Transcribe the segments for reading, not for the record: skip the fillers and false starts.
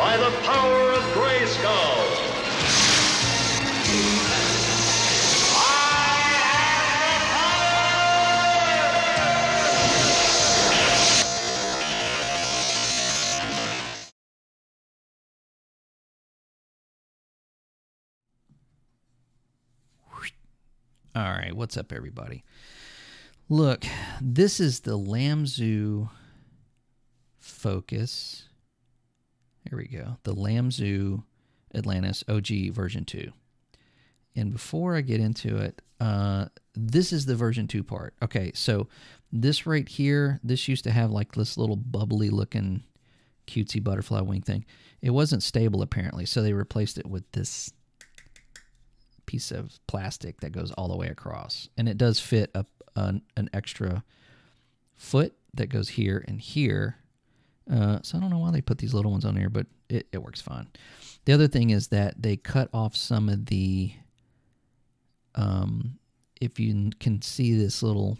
by the power of Grayskull. All right, what's up, everybody? Look, this is the Lamzu Focus. Here we go. The Lamzu Atlantis OG version 2. And before I get into it, this is the version 2 part. Okay, so this right here, this used to have like this little bubbly looking cutesy butterfly wing thing. It wasn't stable apparently, so they replaced it with this piece of plastic that goes all the way across, and it does fit up an extra foot that goes here and here, so I don't know why they put these little ones on here, but it works fine. The other thing is that they cut off some of the if you can see this little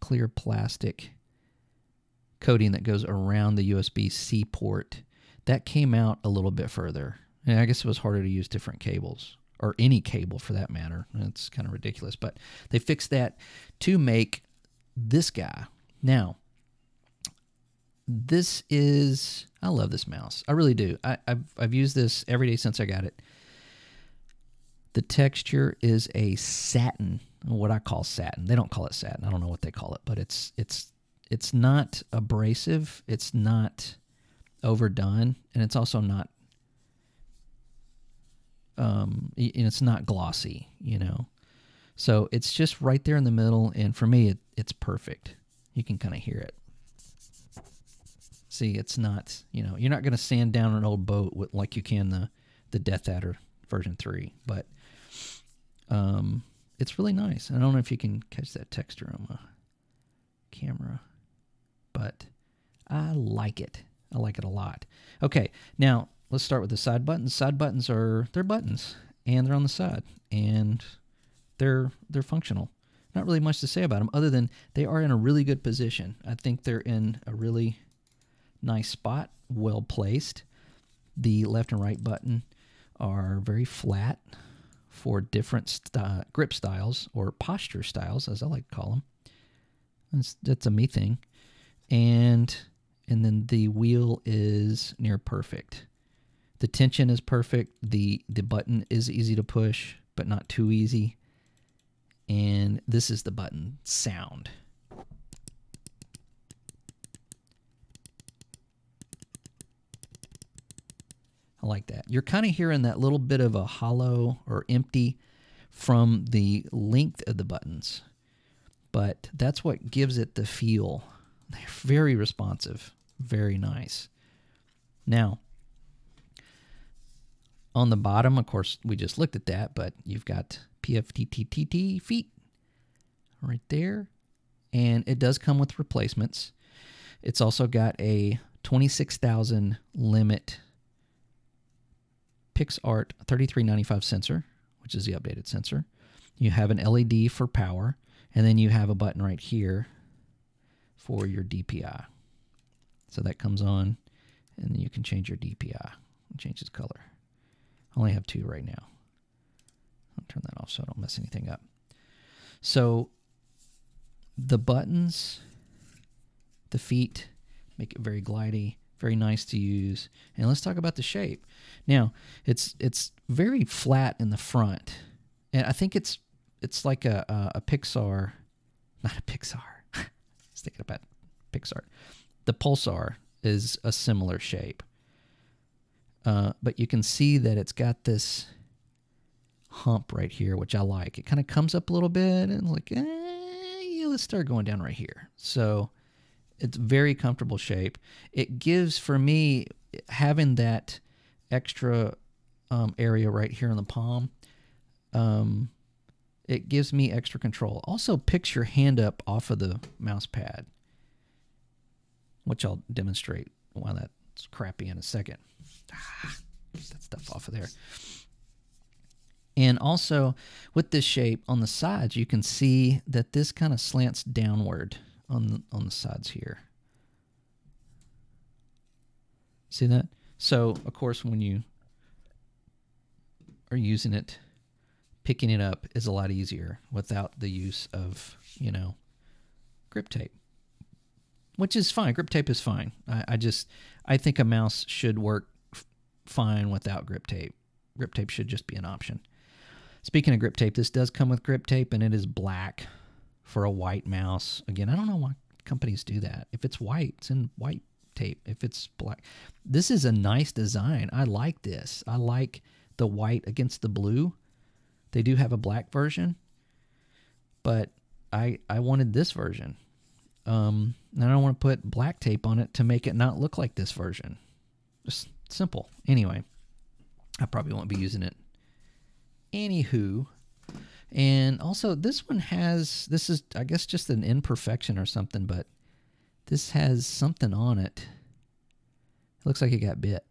clear plastic coating that goes around the USB-C port, that came out a little bit further, and I guess it was harder to use different cables, or any cable for that matter. It's kind of ridiculous, but they fixed that to make this guy. Now, this is, I love this mouse. I really do. I've used this every day since I got it. The texture is a satin, what I call satin. They don't call it satin. I don't know what they call it, but it's not abrasive. It's not overdone, and it's also not and it's not glossy, you know. So it's just right there in the middle, and for me, it's perfect. You can kind of hear it. See, it's not, you know, you're not going to sand down an old boat with, like you can the Death Adder version 3, but it's really nice. I don't know if you can catch that texture on my camera, but I like it. I like it a lot. Okay, now, let's start with the side buttons. Side buttons are, they're buttons, and they're on the side, and they're functional. Not really much to say about them other than they are in a really good position. I think they're in a really nice spot, well placed. The left and right button are very flat for different grip styles, or posture styles, as I like to call them. That's a me thing. And then the wheel is near perfect. The tension is perfect. The button is easy to push, but not too easy. And this is the button sound. I like that. You're kind of hearing that little bit of a hollow or empty from the length of the buttons, but that's what gives it the feel. They're very responsive, very nice. Now, on the bottom, of course, we just looked at that, but you've got PFTTTT feet right there. And it does come with replacements. It's also got a 26,000 limit PixArt 3395 sensor, which is the updated sensor. You have an LED for power, and then you have a button right here for your DPI. So that comes on, and then you can change your DPI. It changes color. I only have 2 right now. I'll turn that off so I don't mess anything up. So the buttons, the feet, make it very glidey, very nice to use. And let's talk about the shape. Now, it's very flat in the front. And I think it's like a Pixar, not a Pixar. I was thinking about PixArt. The Pulsar is a similar shape. But you can see that it's got this hump right here, which I like. It kind of comes up a little bit, and like, yeah, let's start going down right here. So it's very comfortable shape. It gives, for me, having that extra area right here on the palm, it gives me extra control. Also, picks your hand up off of the mouse pad, which I'll demonstrate why that's crappy in a second. That stuff off of there. And also with this shape on the sides, you can see that this kind of slants downward on the sides here. See that? So of course, when you are using it, picking it up is a lot easier without the use of, you know, grip tape, which is fine. Grip tape is fine. I think a mouse should work fine without grip tape. Grip tape should just be an option. Speaking of grip tape, this does come with grip tape, and it is black for a white mouse. Again, I don't know why companies do that. If it's white, it's in white tape. If it's black, this is a nice design. I like this. I like the white against the blue. They do have a black version, but I wanted this version. And I don't want to put black tape on it to make it not look like this version. Just simple. Anyway, I probably won't be using it. Anywho, and also this one has, this is, I guess, just an imperfection or something, but this has something on it. It looks like it got bit.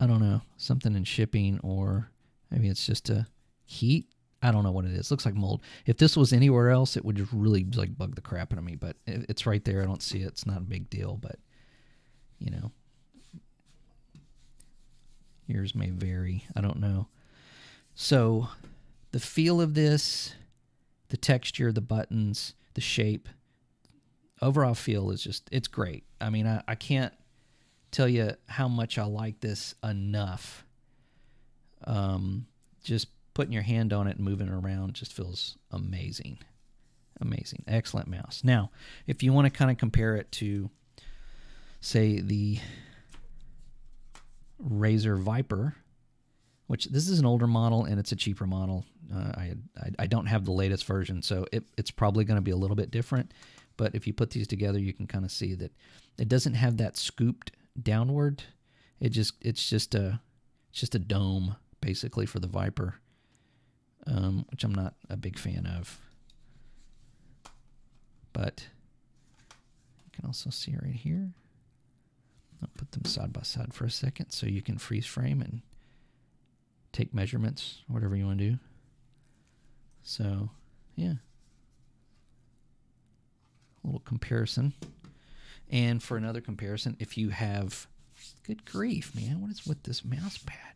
I don't know, something in shipping, or maybe it's just a heat. I don't know what it is. It looks like mold. If this was anywhere else, it would just really like bug the crap out of me, but it's right there. I don't see it. It's not a big deal, but you know, yours may vary. I don't know. So the feel of this, the texture, the buttons, the shape, overall feel is just, it's great. I mean, I can't tell you how much I like this enough. Just putting your hand on it and moving it around just feels amazing. Amazing. Excellent mouse. Now, if you want to kind of compare it to, say, the Razer Viper, which this is an older model and it's a cheaper model. I don't have the latest version, so it's probably going to be a little bit different. But if you put these together, you can kind of see that it doesn't have that scooped downward. It's just a dome basically for the Viper, which I'm not a big fan of. But you can also see right here. I'll put them side by side for a second so you can freeze frame and take measurements, whatever you want to do. So, yeah. A little comparison. And for another comparison, if you have... Good grief, man. What is with this mouse pad?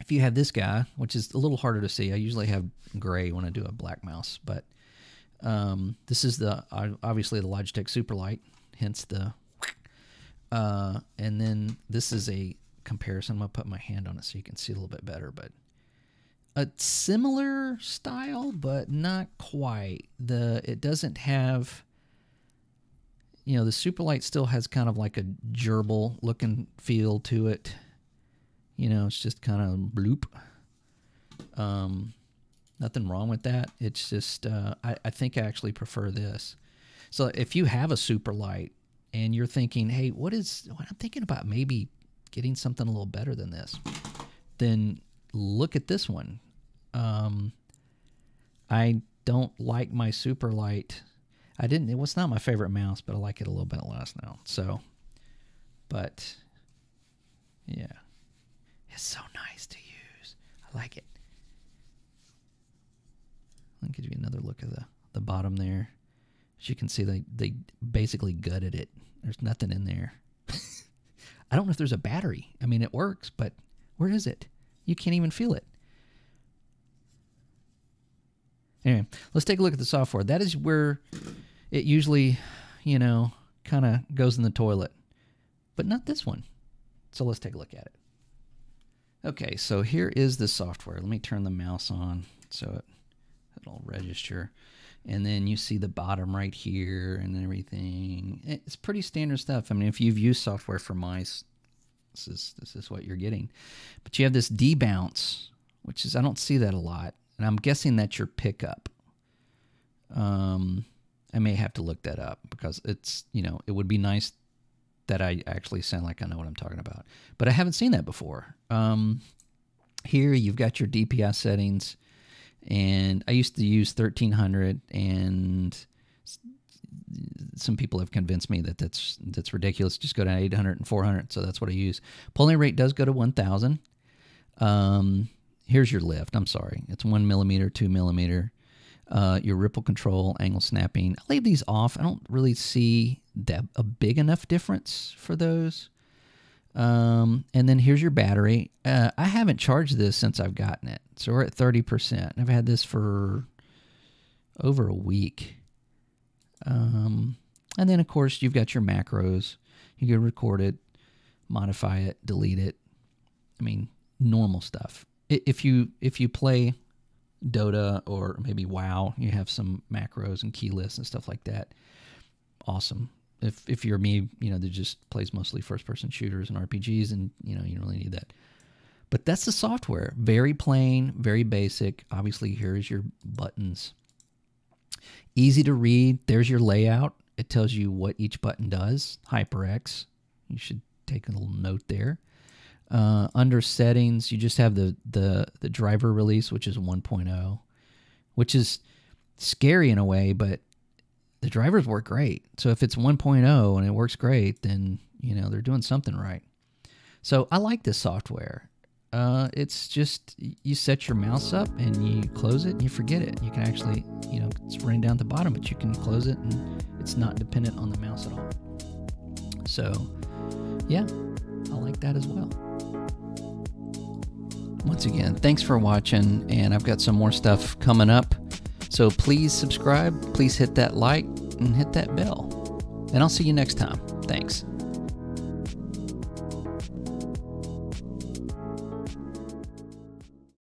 If you have this guy, which is a little harder to see. I usually have gray when I do a black mouse. But this is the obviously the Logitech Superlight, hence the... and then this is a comparison. I'm going to put my hand on it so you can see a little bit better, but a similar style, but not quite. It doesn't have, you know, the Superlight still has kind of like a gerbil looking feel to it. You know, it's just kind of bloop. Nothing wrong with that. It's just, I think I actually prefer this. So if you have a Superlight, and you're thinking, hey, I'm thinking about maybe getting something a little better than this, then look at this one. I don't like my Superlight. It was not my favorite mouse, but I like it a little bit less now. So, but yeah, it's so nice to use. I like it. I'll give you another look at the bottom there. As you can see, they basically gutted it. There's nothing in there. I don't know if there's a battery. I mean, it works, but where is it? You can't even feel it. Anyway, let's take a look at the software. That is where it usually, you know, kind of goes in the toilet, but not this one. So let's take a look at it. Okay, so here is the software. Let me turn the mouse on so it'll register. And then you see the bottom right here and everything. It's pretty standard stuff. I mean, if you've used software for mice, this is what you're getting. But you have this debounce, which is, I don't see that a lot. And I'm guessing that's your pickup. I may have to look that up because it's, you know, it would be nice that I actually sound like I know what I'm talking about. But I haven't seen that before. Here you've got your DPI settings. And I used to use 1300, and some people have convinced me that that's ridiculous. Just go to 800 and 400, so that's what I use. Polling rate does go to 1,000. Here's your lift. I'm sorry. It's 1 millimeter, 2 millimeter. your ripple control, angle snapping. I'll leave these off. I don't really see that a big enough difference for those. And then here's your battery. I haven't charged this since I've gotten it. So we're at 30%. I've had this for over a week. And then, of course, you've got your macros. You can record it, modify it, delete it. I mean, normal stuff. If you play Dota or maybe WoW, you have some macros and key lists and stuff like that. Awesome. If you're me, you know, that just plays mostly first-person shooters and RPGs, and, you know, you don't really need that. But that's the software. Very plain, very basic. Obviously, here's your buttons. Easy to read. There's your layout. It tells you what each button does. Hyper X. You should take a little note there. Under settings, you just have the driver release, which is 1.0, which is scary in a way, but the drivers work great. So if it's 1.0 and it works great, then, you know, they're doing something right. So I like this software. It's just, you set your mouse up and you close it and you forget it. You can actually, you know, it's running down at the bottom, but you can close it and it's not dependent on the mouse at all. So yeah, I like that as well. Once again, thanks for watching, and I've got some more stuff coming up. So please subscribe, please hit that like, and hit that bell. And I'll see you next time. Thanks.